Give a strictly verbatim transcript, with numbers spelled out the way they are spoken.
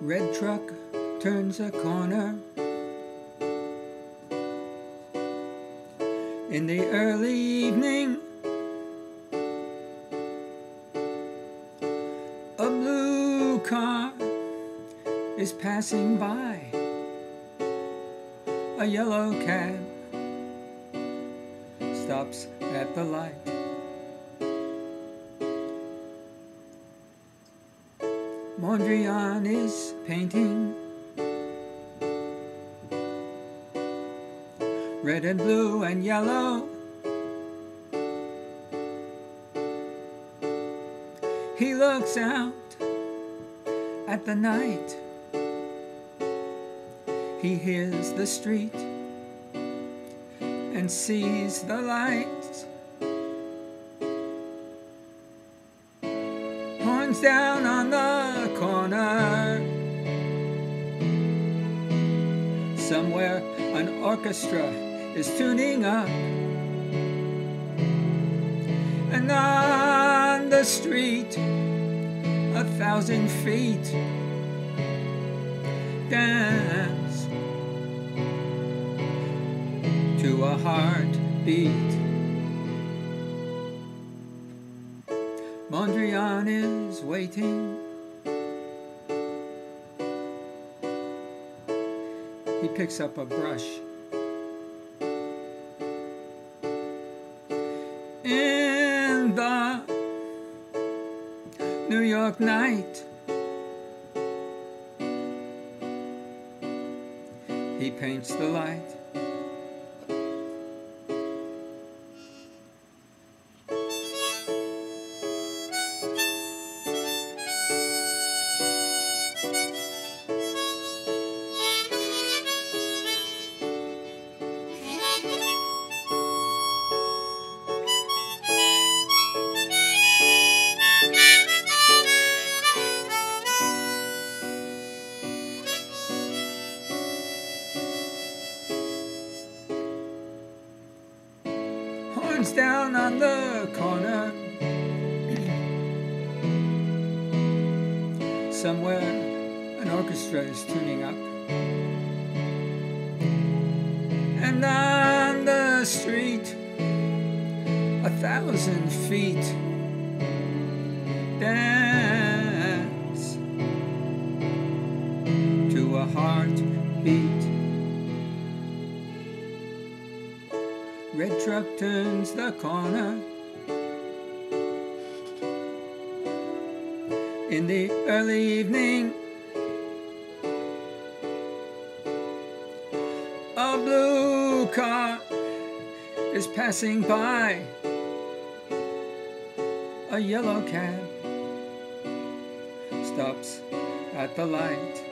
Red truck turns a corner in the early evening. A blue car is passing by, a yellow cab stops at the light. Mondrian is painting red and blue and yellow. He looks out at the night. He hears the street and sees the lights. Horns down on the corner. Somewhere an orchestra is tuning up, and on the street, a thousand feet dance to a heartbeat. Mondrian is waiting. He picks up a brush. In the New York night, he paints the light. Horns down on the corner. Somewhere an orchestra is tuning up, and on the street, a thousand feet dance to a heartbeat. Red truck turns the corner in the early evening. A blue car is passing by, a yellow cab stops at the light.